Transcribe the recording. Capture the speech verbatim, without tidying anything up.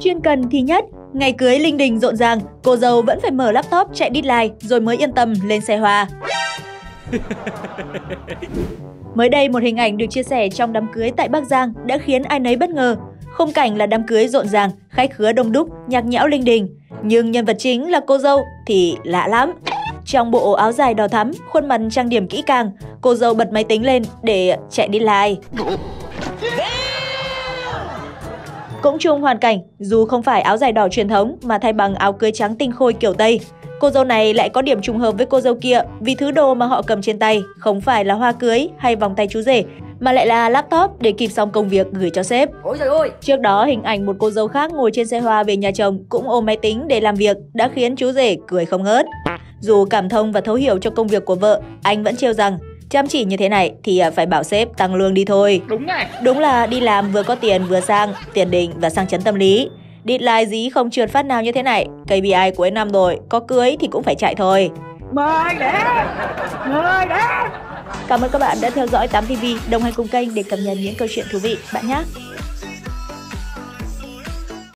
Chuyên cần thì nhất, ngày cưới linh đình rộn ràng, cô dâu vẫn phải mở laptop chạy deadline rồi mới yên tâm lên xe hoa. Mới đây, một hình ảnh được chia sẻ trong đám cưới tại Bắc Giang đã khiến ai nấy bất ngờ. Khung cảnh là đám cưới rộn ràng, khách khứa đông đúc, nhạc nhẽo linh đình. Nhưng nhân vật chính là cô dâu thì lạ lắm. Trong bộ áo dài đỏ thắm, khuôn mặt trang điểm kỹ càng, cô dâu bật máy tính lên để chạy deadline. Cũng chung hoàn cảnh, dù không phải áo dài đỏ truyền thống mà thay bằng áo cưới trắng tinh khôi kiểu Tây, cô dâu này lại có điểm trùng hợp với cô dâu kia vì thứ đồ mà họ cầm trên tay không phải là hoa cưới hay vòng tay chú rể, mà lại là laptop để kịp xong công việc gửi cho sếp. Ôi trời ơi! Trước đó, hình ảnh một cô dâu khác ngồi trên xe hoa về nhà chồng cũng ôm máy tính để làm việc đã khiến chú rể cười không ngớt. Dù cảm thông và thấu hiểu cho công việc của vợ, anh vẫn trêu rằng chăm chỉ như thế này thì phải bảo sếp tăng lương đi thôi. Đúng này. Đúng là đi làm vừa có tiền vừa sang, tiền đình và sang chấn tâm lý. Deadline dí không trượt phát nào như thế này, ca pê i cuối năm rồi, có cưới thì cũng phải chạy thôi. Mời đến! Mời đến! Cảm ơn các bạn đã theo dõi Tám ti vi, đồng hành cùng kênh để cập nhật những câu chuyện thú vị bạn nhé!